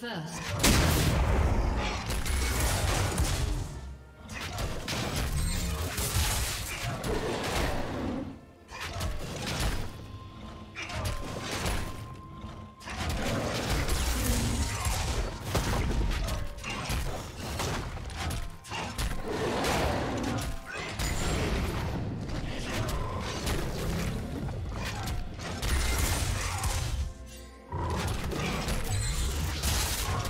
First.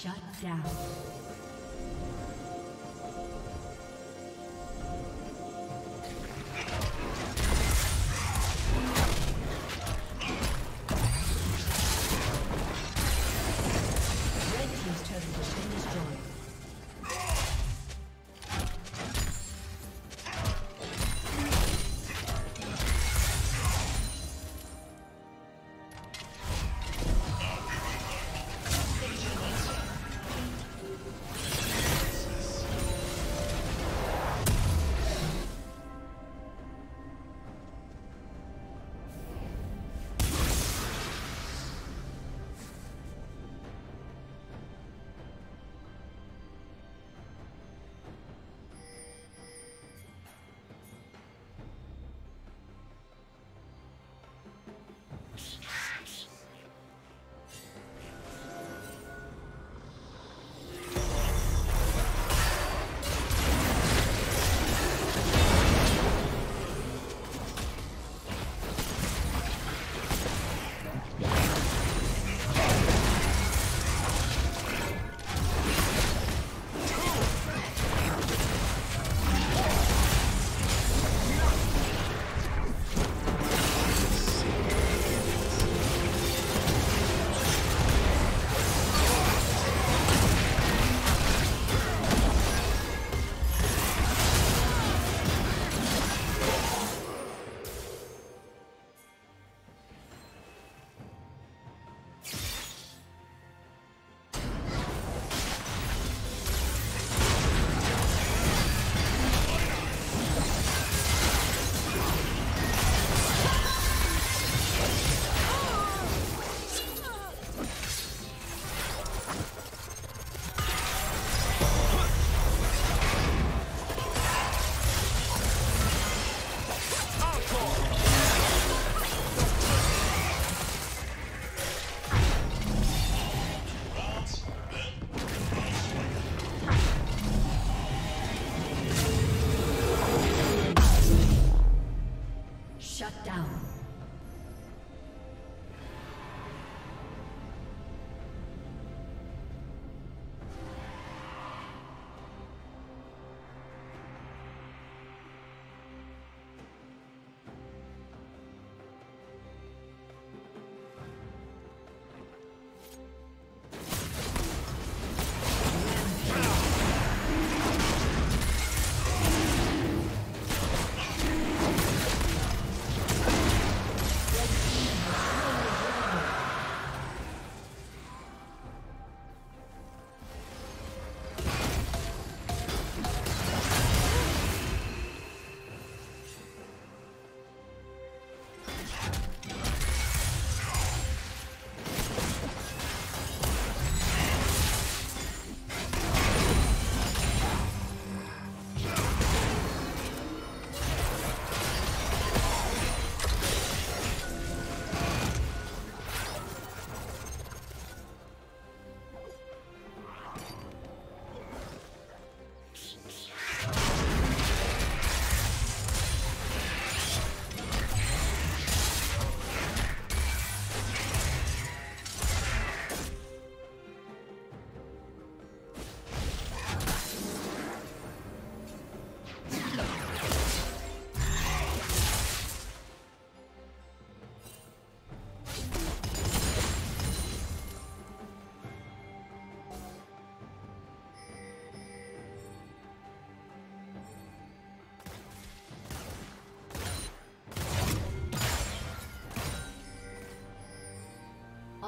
Shut down.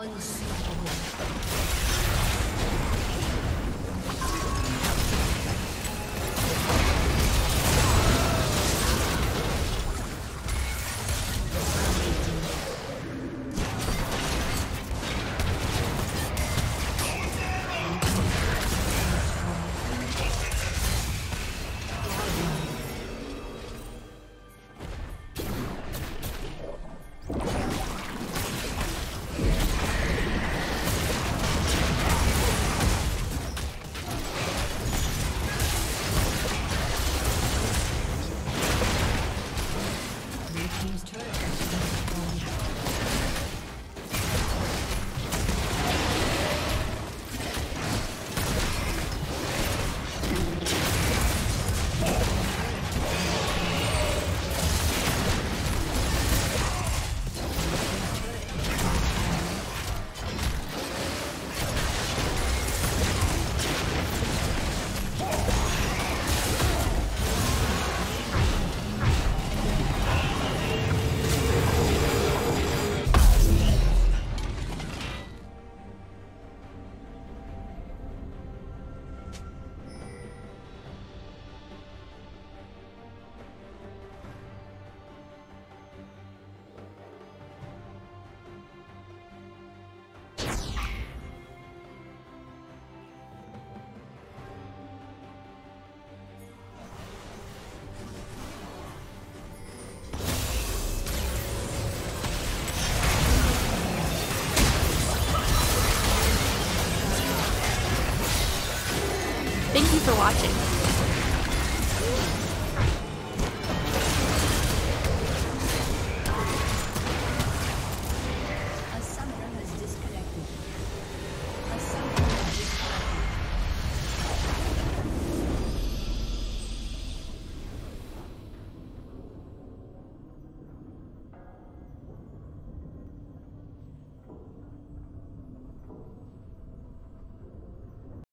Unstoppable. for watching.